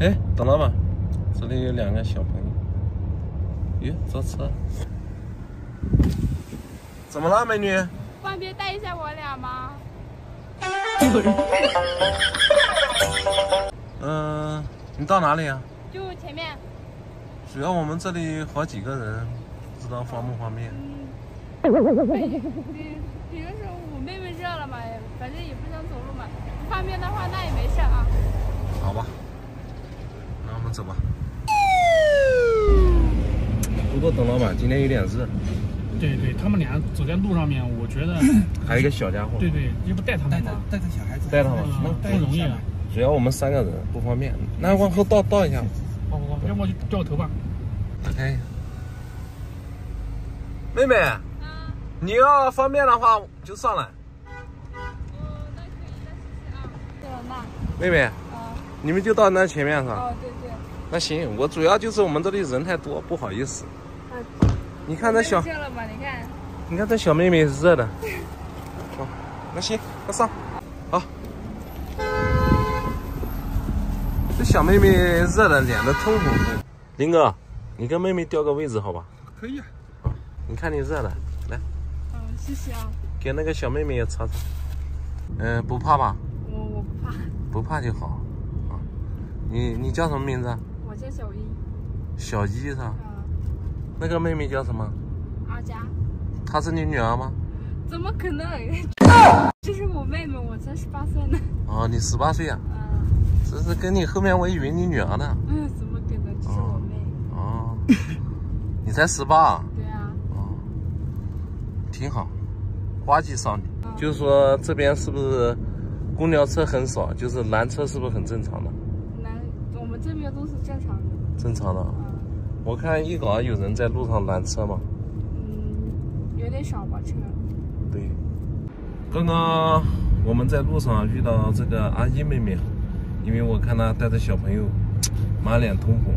哎，董老板，这里有两个小朋友。咦，坐车？怎么了，美女？方便带一下我俩吗？有人。嗯，你到哪里呀？就前面。主要我们这里好几个人，不知道方不方便。比如说我妹妹热了嘛，反正也不想走路嘛，不方便的话那也没事啊。好吧，那我们走吧。不过董老板今天有点热。对对，他们俩走在路上面，我觉得还有一个小家伙。对对，要不带他们吗？带着小孩子。带他们，那不容易啊。主要我们三个人不方便，那往后倒一下。哦，要不就掉头吧。打开一下。妹妹。 你要方便的话就上来。那可以，那试试啊。妹妹，你们就到那前面是吧？哦，对对。那行，我主要就是我们这里人太多，不好意思。你看这小。热了吧？你看。你看这小妹妹热的。好，那行，那上。好。这小妹妹热的，脸都通红的。林哥，你跟妹妹调个位置好吧？可以啊。啊，你看你热的，来。 谢谢啊，给那个小妹妹也擦擦。不怕吧？我不怕。不怕就好啊。你叫什么名字？我叫小一。小一是吧？那个妹妹叫什么？阿佳。她是你女儿吗？怎么可能？这是我妹妹，我才18岁呢。哦，你18岁啊？嗯。这是跟你后面，我以为你女儿呢。嗯，怎么可能？这是我妹。哦。你才18。对啊。 挺好，花季少女，就是说这边是不是公交车很少？就是拦车是不是很正常的？我们这边都是正常的。正常的，我看一搞有人在路上拦车嘛。嗯，有点少吧车。对，刚刚我们在路上遇到这个阿姨妹妹，因为我看她带着小朋友，满脸通红，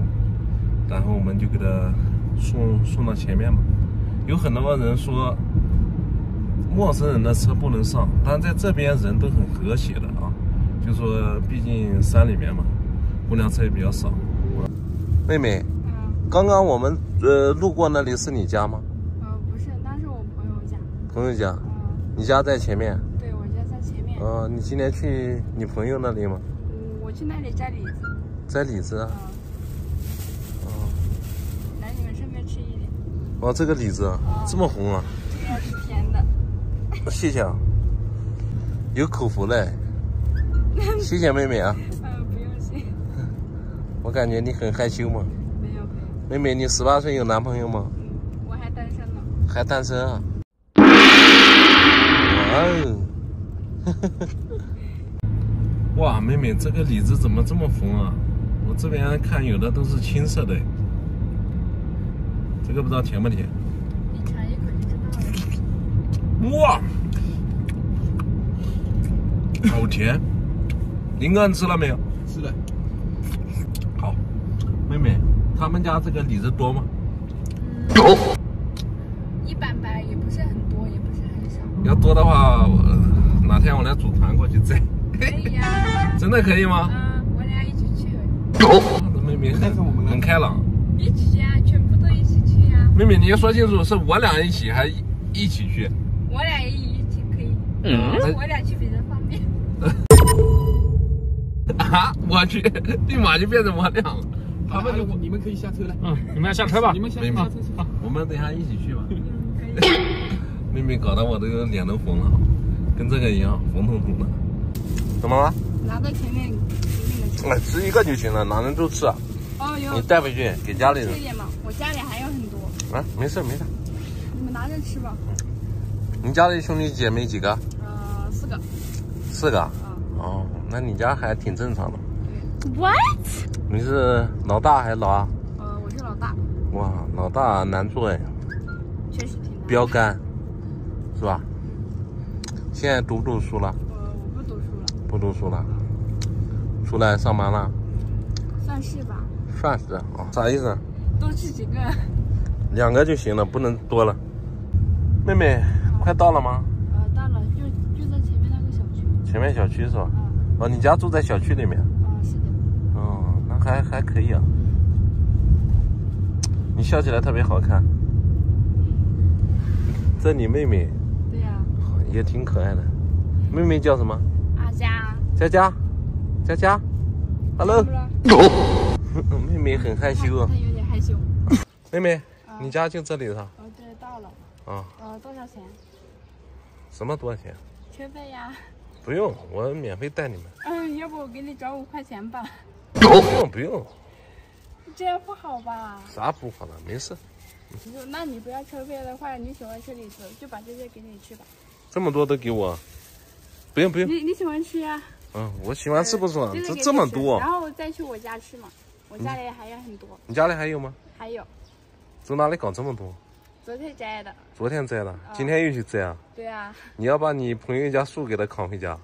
然后我们就给她送到前面嘛。有很多人说。 陌生人的车不能上，但在这边人都很和谐的啊，就说毕竟山里面嘛，公交车也比较少。妹妹，刚刚我们路过那里是你家吗？不是，那是我朋友家。朋友家？你家在前面？对，我家在前面。你今天去你朋友那里吗？我去那里摘李子。摘李子？来，你们顺便吃一点。哇，这个李子这么红啊！这个是甜的。 谢谢啊，有口福嘞！谢谢妹妹啊。不用谢。我感觉你很害羞嘛。没有。妹妹，你18岁有男朋友吗？我还单身呢。还单身啊？哇哦！哇，妹妹，这个李子怎么这么红啊？我这边看有的都是青色的，这个不知道甜不甜。 哇，好甜！林哥，你吃了没有？吃了。好，妹妹，他们家这个李子多吗？一般般，也不是很多，也不是很少。要多的话，哪天我来组团过去摘。可以呀。真的可以吗？嗯，我俩一起去。这妹妹很开朗。一起呀，全部都一起去呀。妹妹，你要说清楚，是我俩一起还一起去？ 我俩也一起可以，我俩去比较方便。啊！我去，立马就变成我俩了。你们可以下车了。嗯，你们要下车吧？你们先下车去吧。我们等一下一起去吧。嗯，可以。妹妹搞得我这个脸都红了，跟这个一样红彤彤的。怎么了？拿到前面的。哎，吃一个就行了，哪能都吃啊？哦哟。你带回去给家里人。吃一点嘛，我家里还有很多。啊，没事没事。你们拿着吃吧。 你家里兄弟姐妹几个？4个。4个？哦，那你家还挺正常的。What？ 你是老大还是老二？我是老大。哇，老大难做哎。确实挺难。标杆，是吧？现在读不读书了？我不读书了。不读书了，出来上班了？算是吧。算是啊，啥意思？多吃几个。2个就行了，不能多了。妹妹。 快到了吗？到了，就在前面那个小区。前面小区是吧？哦，你家住在小区里面？是的。哦，那还还可以啊。你笑起来特别好看。这你妹妹？对呀、啊。也挺可爱的。妹妹叫什么？阿佳。佳佳，佳佳 ，Hello。妹妹很害羞啊。她有点害羞。妹妹，你家就这里了？哦，对，到了。啊。多少钱？什么多少钱？车费呀。 不用，我免费带你们。嗯，要不我给你找5块钱吧？不用，这样不好吧？啥不好了？没事。那你不要车费的话，你喜欢吃李子，就把这些给你吃吧。这么多都给我？不用。你喜欢吃啊？嗯，我喜欢吃不爽，这么多。然后再去我家吃嘛，我家里还有很多。你家里还有吗？还有。从哪里搞这么多？ 昨天摘的，今天又去摘啊？对啊，你要把你朋友家树给他扛回家，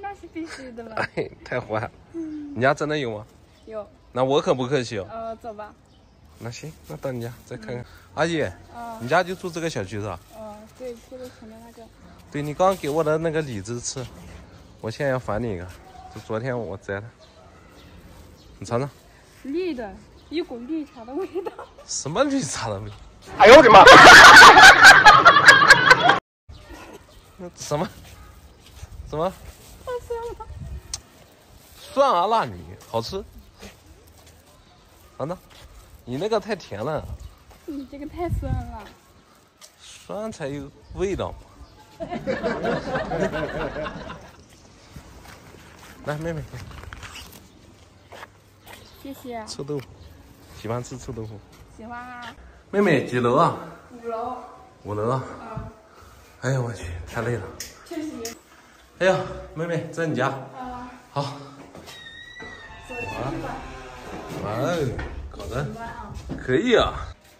那是必须的嘛。哎，太坏了，你家真的有吗？有，那我可不客气哦。走吧。那行，那到你家再看看。阿姨，你家就住这个小区是吧？对，住在前面那个。对，你刚给我的那个李子吃，我现在要返你一个，就昨天我摘的，你尝尝。绿的，一股绿茶的味道。什么绿茶的味道？ 哎呦我的妈！什么？蒜啊辣泥，好吃。尝尝，你那个太甜了。你这个太酸了。酸才有味道嘛。来，妹妹。谢谢。臭豆腐，喜欢吃臭豆腐。喜欢啊。 妹妹几楼啊？5楼。5楼啊？哎呀，我去，太累了。确实。哎呀，妹妹在你家。啊。好。走去吧。哇哦，搞得可以啊。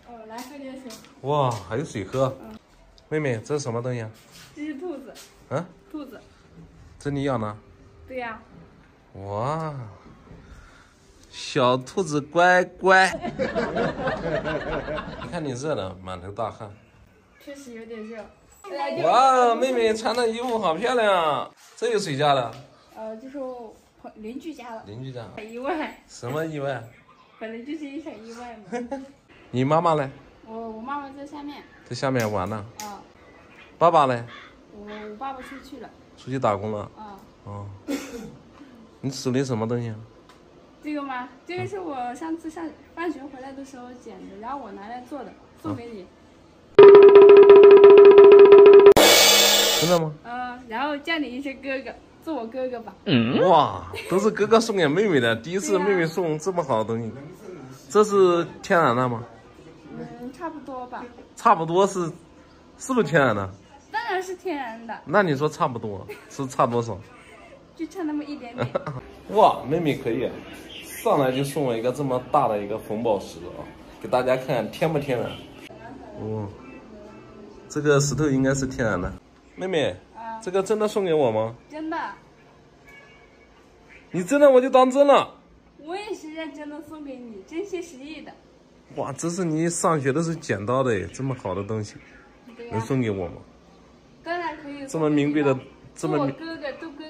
哦，来喝点水。哇，还有水喝。妹妹，这是什么东西啊？这是兔子。啊？兔子。这你养的？对呀。哇。 小兔子乖乖，你看你热的满头大汗，确实有点热。哇，妹妹穿的衣服好漂亮啊！这有谁家的？这是我邻居家的。邻居家？意外？什么意外？本来就是一场意外嘛。你妈妈嘞？我妈妈在下面。在下面玩呢。啊。爸爸嘞？我爸爸出去了。出去打工了。啊。哦。你手里什么东西啊？ 这个吗？这个是我上次放学回来的时候捡的，然后我拿来做的，送给你。真的吗？然后叫你一声哥哥，做我哥哥吧。哇，都是哥哥送给妹妹的，第一次妹妹送这么好的东西。这是天然的吗？嗯，差不多吧。差不多是不是天然的？当然是天然的。那你说差不多是差多少？就差那么一点点。哇，妹妹可以。 上来就送我一个这么大的一个红宝石啊，给大家看天不天然？哦，这个石头应该是天然的。妹妹，这个真的送给我吗？真的。你真的我就当真了。我也是认真的送给你，真心实意的。哇，这是你上学的时候捡到的，这么好的东西，能送给我吗？当然可以。这么名贵的，这么做哥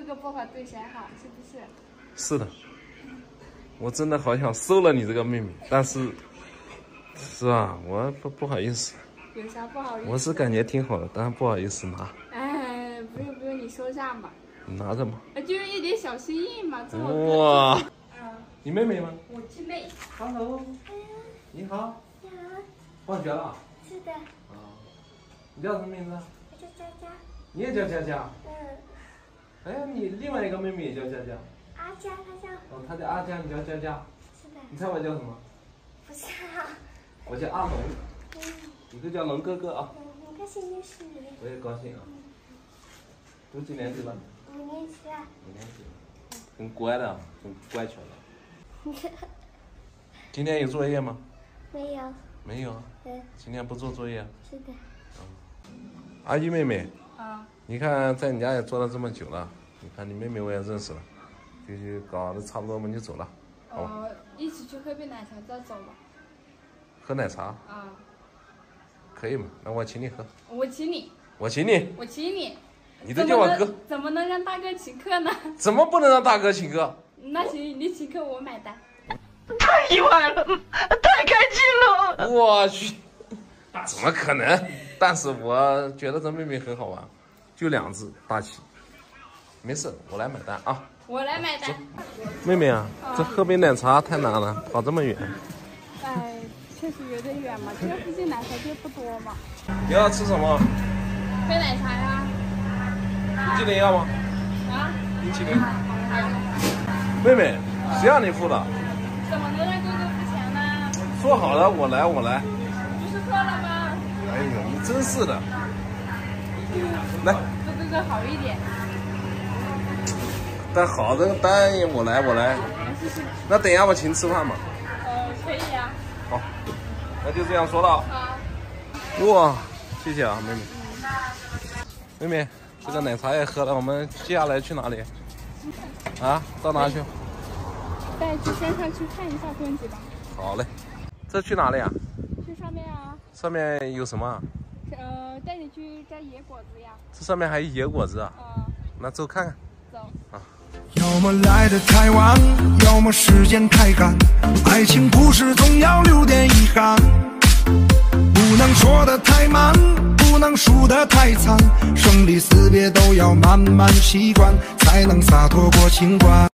哥不好对谁好，是不是？是的。 我真的好想收了你这个妹妹，但是，是吧？我不好意思。有啥不好意思？我是感觉挺好的，但是不好意思拿。哎，不用，你收上吧。你拿着嘛。就是一点小心意嘛，做我哥哥。哇。你妹妹吗？我亲妹。Hello。你好。你好。放学了？是的。啊。你叫什么名字？我叫佳佳。你也叫佳佳？嗯。哎，你另外一个妹妹也叫佳佳。 阿佳，他叫阿佳，你叫佳佳，是的。你猜我叫什么？不知道。我叫阿龙，你就叫龙哥哥啊。很高兴认识你。我也高兴啊。读几年级了？5年级了。5年级，很乖的，很乖巧的。今天有作业吗？没有。没有。嗯。今天不做作业。是的。阿姨妹妹。啊。你看，在你家也做了这么久了，你看你妹妹我也认识了。 就搞得差不多，我们就走了。哦，一起去喝杯奶茶再走吧。喝奶茶？啊。可以嘛？那我请你喝。我请你。我请你。我请你。你都叫我哥。怎么能让大哥请客呢？怎么不能让大哥请客？那行，你请客我买单。喜欢了，太开心了！我去，怎么可能？但是我觉得这妹妹很好玩，就两只大旗。没事，我来买单啊！我来买单。妹妹啊，这喝杯奶茶太难了，跑这么远。哎，确实有点远嘛，这附近奶茶店不多嘛。你要吃什么？喝奶茶呀。冰淇淋要吗？啊？冰淇淋。妹妹，谁让你付的？怎么能让哥哥付钱呢？说好了，我来。不是说了吗？哎呀，你真是的。来，对哥哥好一点。但好的，当然我来。那等一下我请你吃饭嘛。可以啊。好，那就这样说了。好。哇，谢谢啊，妹妹。妹妹，这个奶茶也喝了，我们接下来去哪里？啊，到哪去？带去山上去看一下风景吧。好嘞，这去哪里啊？去上面啊。上面有什么啊？带你去摘野果子呀。这上面还有野果子啊？那走看看。走啊。要么来的太晚，要么时间太赶，爱情故事总要留点遗憾。不能说的太满，不能输的太惨，生离死别都要慢慢习惯，才能洒脱过情关。